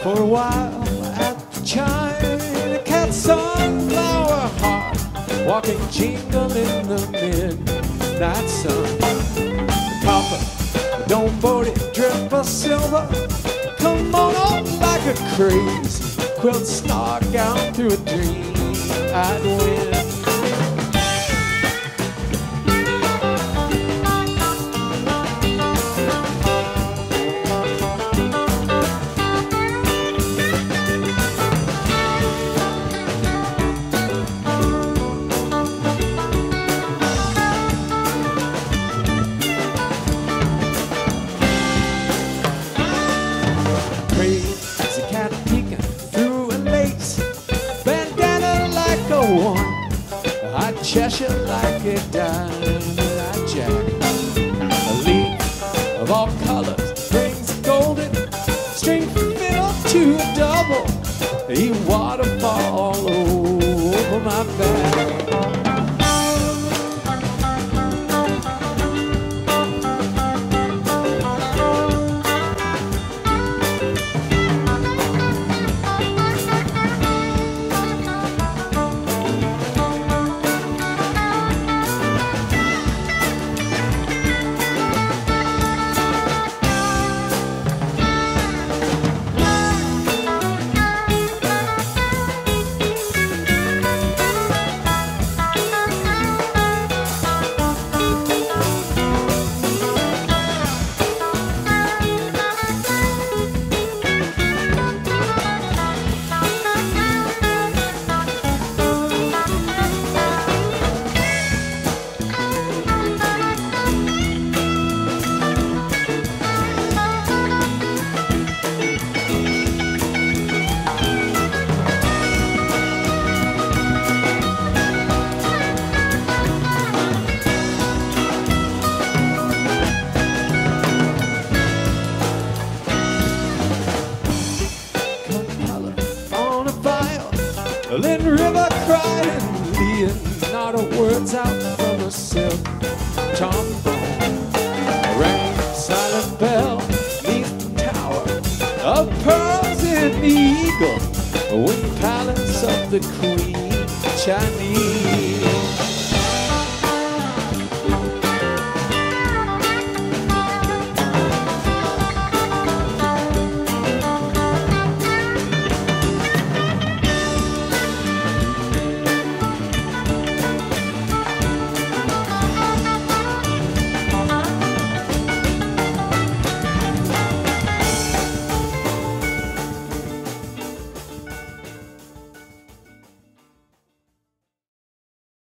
For a while at the China Cat Sunflower Heart, walking jingle in the midnight sun. Copper, don't 40 drip of silver, come on up like a craze, quilt snark out through a dream I'd win. Cheshire like a diamond jack. A leaf of all colors brings a golden string from middle to a double. A waterfall all over my back. Lynn River cried and Leonardo words out from a silk trombone. A rang silent bell neath the tower of pearls in the eagle, wind palace of the queen Chinese.